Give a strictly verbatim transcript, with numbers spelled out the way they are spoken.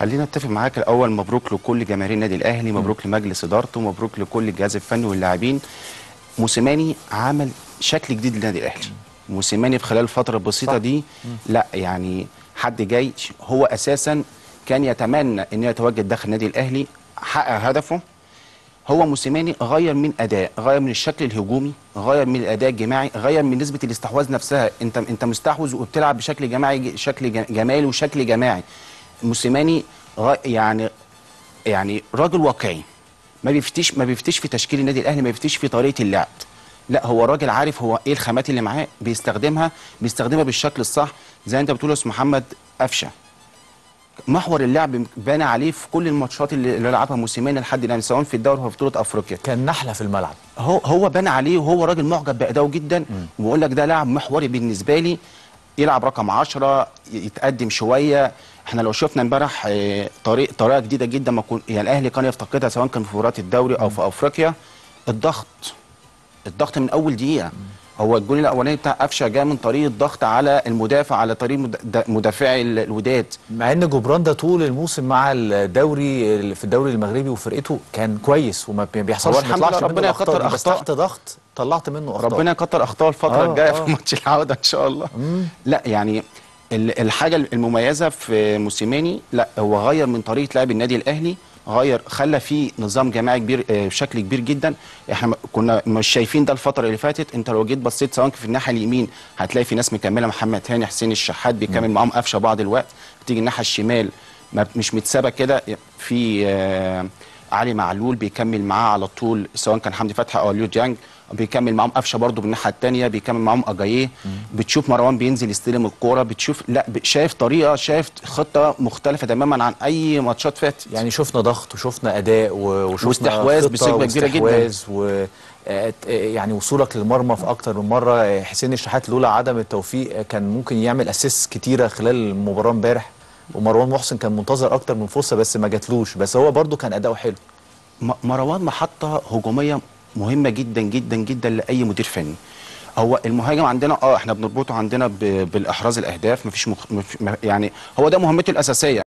خلينا نتفق معاك الاول. مبروك لكل جماهير النادي الاهلي، مبروك لمجلس ادارته، مبروك لكل الجهاز الفني واللاعبين. موسيماني عمل شكل جديد للنادي الاهلي. موسيماني في خلال الفتره البسيطه دي لا يعني حد جاي هو اساسا كان يتمنى ان يتواجد داخل النادي الاهلي، حقق هدفه. هو موسيماني غير من اداء، غير من الشكل الهجومي، غير من الاداء الجماعي، غير من نسبه الاستحواذ نفسها. انت انت مستحوذ وبتلعب بشكل جماعي، شكل جمالي وشكل جماعي. موسيماني يعني يعني راجل واقعي، ما بيفتيش ما بيفتيش في تشكيل النادي الاهلي، ما بيفتيش في طريقه اللعب. لا هو راجل عارف هو ايه الخامات اللي معاه، بيستخدمها بيستخدمها بالشكل الصح. زي انت بتقول يا محمد أفشه، محور اللعب بان عليه في كل الماتشات اللي لعبها موسيماني لحد الان، سواء في الدوري او في بطوله افريقيا. كان نحله في الملعب، هو هو بان عليه، وهو راجل معجب بادائه جدا. وبقول لك ده لاعب محوري بالنسبه لي، يلعب رقم عشرة، يتقدم شويه. احنا لو شفنا امبارح طريق طريقه جديده جدا ما كون يعني الاهلي كان يفتقدها، سواء كان في مباريات الدوري او في افريقيا. الضغط الضغط من اول دقيقه. هو الجول الاولاني بتاع قفشه جاء من طريق الضغط على المدافع، على طريق مدافعي الوداد. مع ان جبران ده طول الموسم مع الدوري في الدوري المغربي وفرقته كان كويس وما بيحصلش، ما بيطلعش منه اخطاء، بس تحت ضغط طلعت منه اخطاء. ربنا يكتر اخطاء الفتره الجايه آه آه. في ماتش العوده ان شاء الله. مم. لا يعني الحاجه المميزه في موسيماني، لا هو غير من طريقه لعب النادي الاهلي، غير خلى فيه نظام جماعي كبير بشكل كبير جدا. احنا كنا مش شايفين ده الفتره اللي فاتت. انت لو جيت بصيت سواء في الناحيه اليمين هتلاقي في ناس مكمله، محمد هاني، حسين الشحات بيكمل معاهم قفشه بعض الوقت. بتيجي الناحيه الشمال مش متسابه كده، في علي معلول بيكمل معاه على طول، سواء كان حمدي فتحي او ليو جانج بيكمل معاهم. قفشه برده بالناحيه الثانيه بيكمل معاهم اجاييه. بتشوف مروان بينزل يستلم الكوره، بتشوف لا شايف طريقه، شايف خطه مختلفه تماما عن اي ماتشات فاتت. يعني شفنا ضغط وشفنا اداء وشفنا واستحواذ بسكه كبيره جدا و... يعني وصولك للمرمى في اكتر من مره. حسين الشحات لولا عدم التوفيق كان ممكن يعمل اسيس كتيره خلال المباراه امبارح، ومروان محسن كان منتظر اكتر من فرصه بس ما جاتلوش، بس هو برده كان اداؤه حلو. مروان محطه هجوميه مهمه جدا جدا جدا لاي مدير فني. هو المهاجم عندنا اه احنا بنربطه عندنا بالاحراز الاهداف، مفيش مخ... يعني هو ده مهمته الاساسيه.